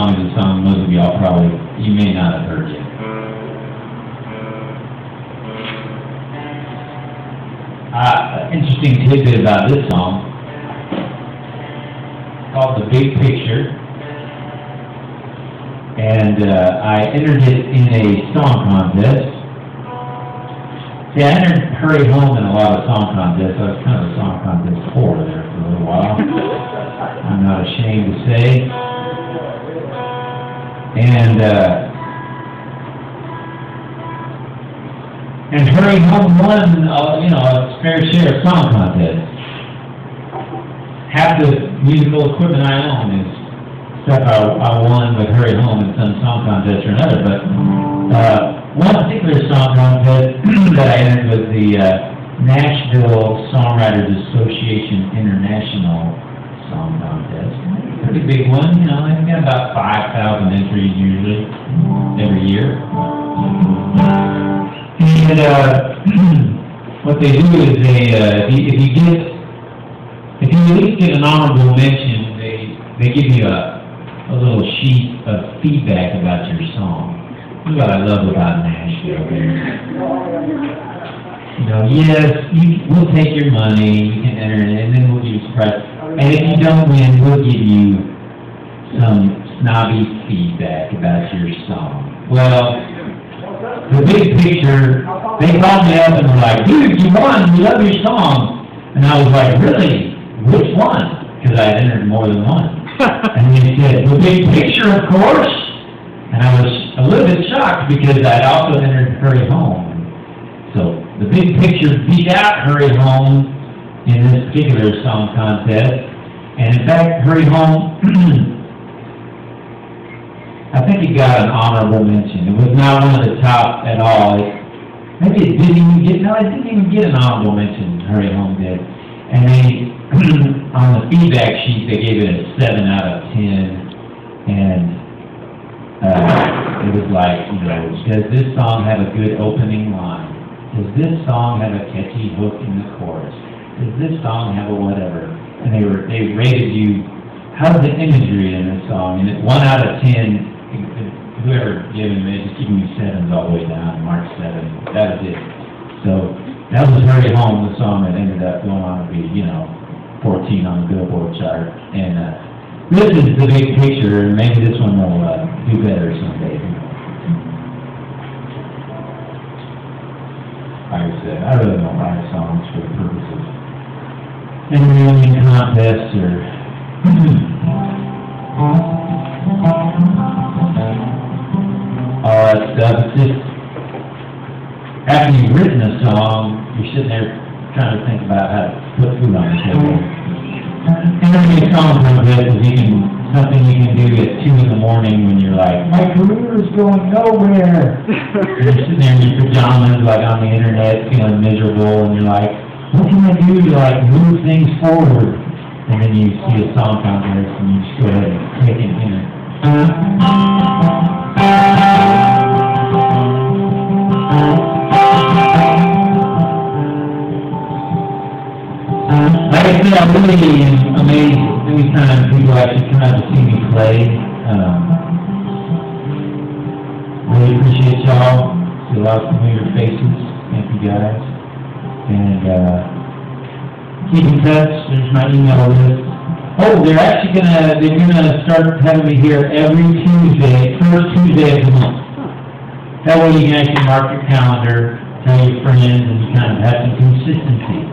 songs and songs most of y'all probably, you may not have heard yet. Interesting tidbit about this song, called The Big Picture, and I entered it in a song contest. See, I entered Hurry Home in a lot of song contests. I was kind of a song contest whore there for a little while. I'm not ashamed to say. And Hurry Home won, you know, a fair share of song contests. Half the musical equipment I own is stuff I won with Hurry Home in some song contest or another, but one particular song contest that I entered was the Nashville Songwriters Association International Song Contest. Pretty big one, you know, they've got about 5,000 entries usually every year. And what they do is they, if you at least get an honorable mention, they give you a little sheet of feedback about your song. That's what I love about Nashville. You know, yes, we'll take your money, you can enter it, and then we'll give you a prize. And if you don't win, we'll give you some snobby feedback about your song. Well, The Big Picture, they called me up and were like, dude, you won, we love your song. And I was like, really? Which one? Because I had entered more than one. And they said, The Big Picture, of course. And I was a little bit shocked because I'd also entered Hurry Home. So The Big Picture beat out Hurry Home in this particular song contest. And in fact, Hurry Home, I think it got an honorable mention. It was not one of the top at all. Maybe it didn't even get, no, it didn't even get an honorable mention, Hurry Home did. And they, on the feedback sheet, they gave it a 7 out of 10. And it was like, you know, does this song have a good opening line? Does this song have a catchy hook in the chorus? Does this song have a whatever? And they rated you, how's the imagery in this song? And at 1 out of 10, whoever gave them, they just give me 7s all the way down, Mark 7. That was it. So that was Hurry Home, the song that ended up going on to be, you know, 14 on the Billboard chart. And this is The Big Picture, and maybe this one will do better someday. Like I said, I really don't write songs for the purpose of any contests or all that stuff. It's just after you've written a song, you're sitting there trying to think about how to put food on the table. And I mean, songs like this is something you can do at 2 in the morning when you're like, my career is going nowhere. You're sitting there in your pajamas, like on the internet, feeling miserable, and you're like, what can I do to like move things forward? And then you see a song out there, and you just go ahead and take it in. I'm really amazed anytime people actually come out to see me play. Really appreciate y'all. See a lot of familiar faces. Thank you guys. And keep in touch. There's my email list. Oh, they're gonna start having me here every Tuesday, first Tuesday of the month. That way you can actually mark your calendar, tell your friends, and you kind of have some consistency.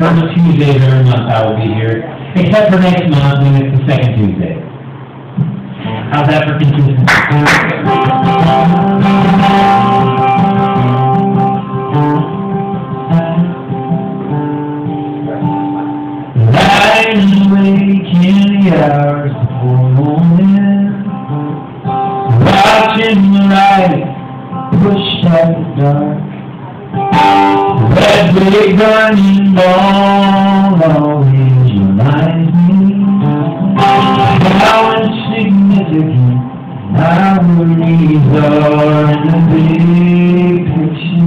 First Tuesday of every month I will be here, except for next month when it's the 2nd Tuesday. How's that for consistency? Lying awake in the hours before morning, watching the light pushed out the dark. That big burning ball always reminds me how insignificant my worries are in the big picture.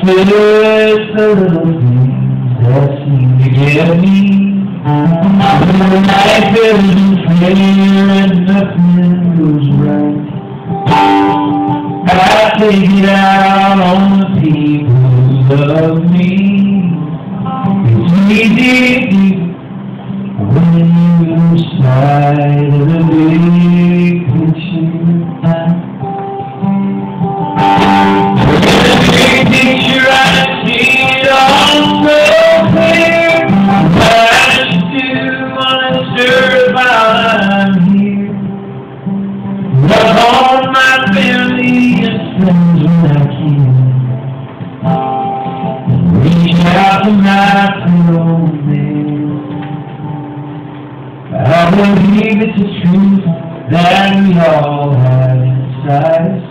Spirit the little things that seem to get me. I'm in the night building prayer and nothing goes right. I take it out on the people who love me. It's easy when you lose sight of the big picture. I believe it's the truth that we all have inside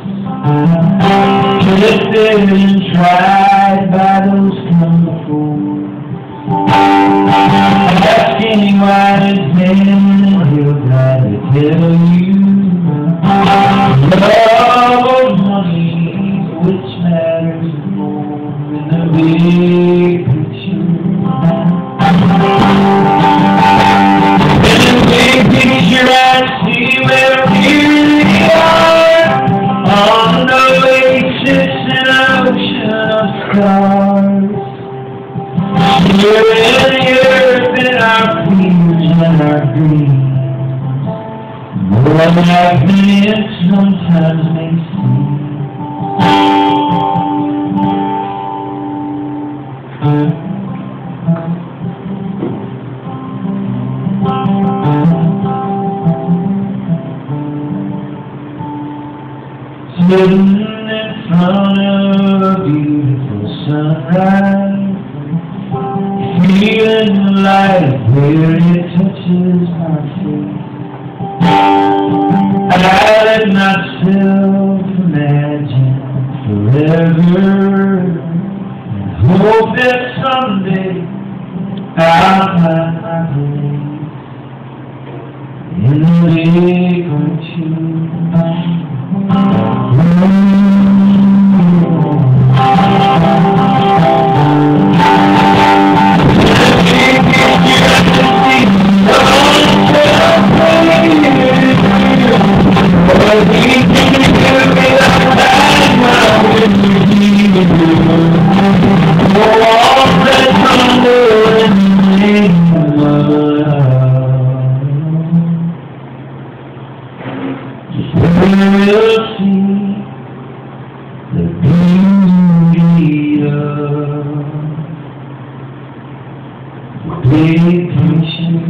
us, twisted and tried by those come before. I'm asking why it's man and he'll try to tell you love or money, which matters more than the big I've been it sometimes makes me sitting in front of a beautiful sunrise, feeling the light where it touches my face. I let myself imagine forever and hope that someday I'll find my place in the big picture.